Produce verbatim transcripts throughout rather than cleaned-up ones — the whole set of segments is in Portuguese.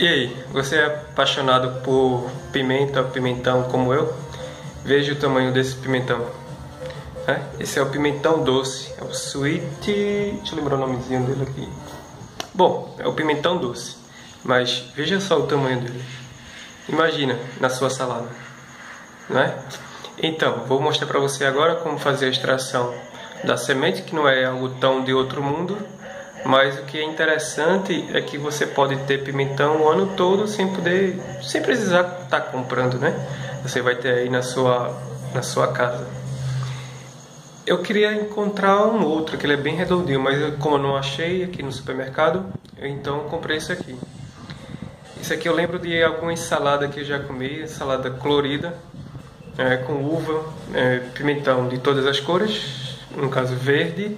E aí, você é apaixonado por pimenta, pimentão como eu? Veja o tamanho desse pimentão. É? Esse é o pimentão doce, é o sweet... Deixa eu lembrar o nomezinho dele aqui. Bom, é o pimentão doce, mas veja só o tamanho dele. Imagina na sua salada, não é? Então, vou mostrar para você agora como fazer a extração da semente, que não é algo tão de outro mundo. Mas o que é interessante é que você pode ter pimentão o ano todo sem poder, sem precisar estar comprando, né? Você vai ter aí na sua, na sua casa. Eu queria encontrar um outro, que ele é bem redondinho, mas eu, como eu não achei aqui no supermercado, eu então comprei isso aqui. Isso aqui eu lembro de alguma ensalada que eu já comi, ensalada colorida, é, com uva, é, pimentão de todas as cores, no caso verde,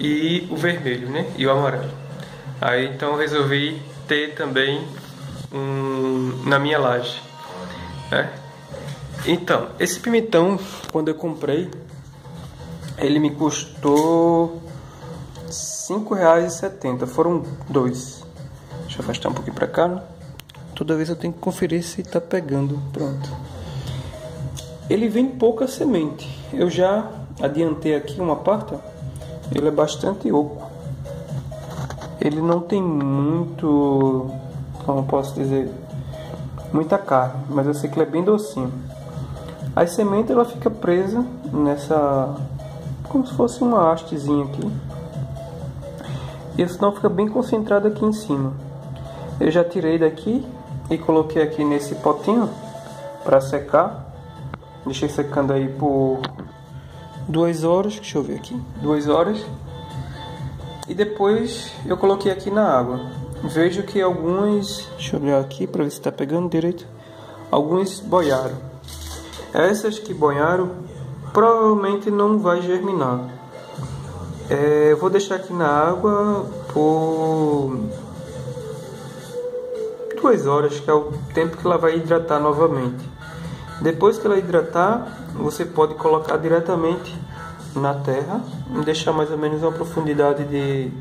e o vermelho, né? E o amarelo. Aí então eu resolvi ter também um, na minha laje, né? Então, esse pimentão, quando eu comprei, ele me custou cinco reais e setenta centavos, foram dois. Deixa eu afastar um pouquinho pra cá, né? Toda vez eu tenho que conferir se tá pegando. Pronto. Ele vem pouca semente. Eu já adiantei aqui uma parte. Ele é bastante oco. Ele não tem muito, como posso dizer, muita carne, mas eu sei que ele é bem docinho. A semente ela fica presa nessa, como se fosse uma hastezinha aqui. E o sinal fica bem concentrado aqui em cima. Eu já tirei daqui e coloquei aqui nesse potinho para secar. Deixei secando aí por duas horas, deixa eu ver aqui, duas horas, e depois eu coloquei aqui na água. Vejo que alguns, deixa eu olhar aqui para ver se está pegando direito, alguns boiaram. Essas que boiaram provavelmente não vai germinar. É, eu vou deixar aqui na água por duas horas, que é o tempo que ela vai hidratar novamente. Depois que ela hidratar, você pode colocar diretamente na terra e deixar mais ou menos uma profundidade de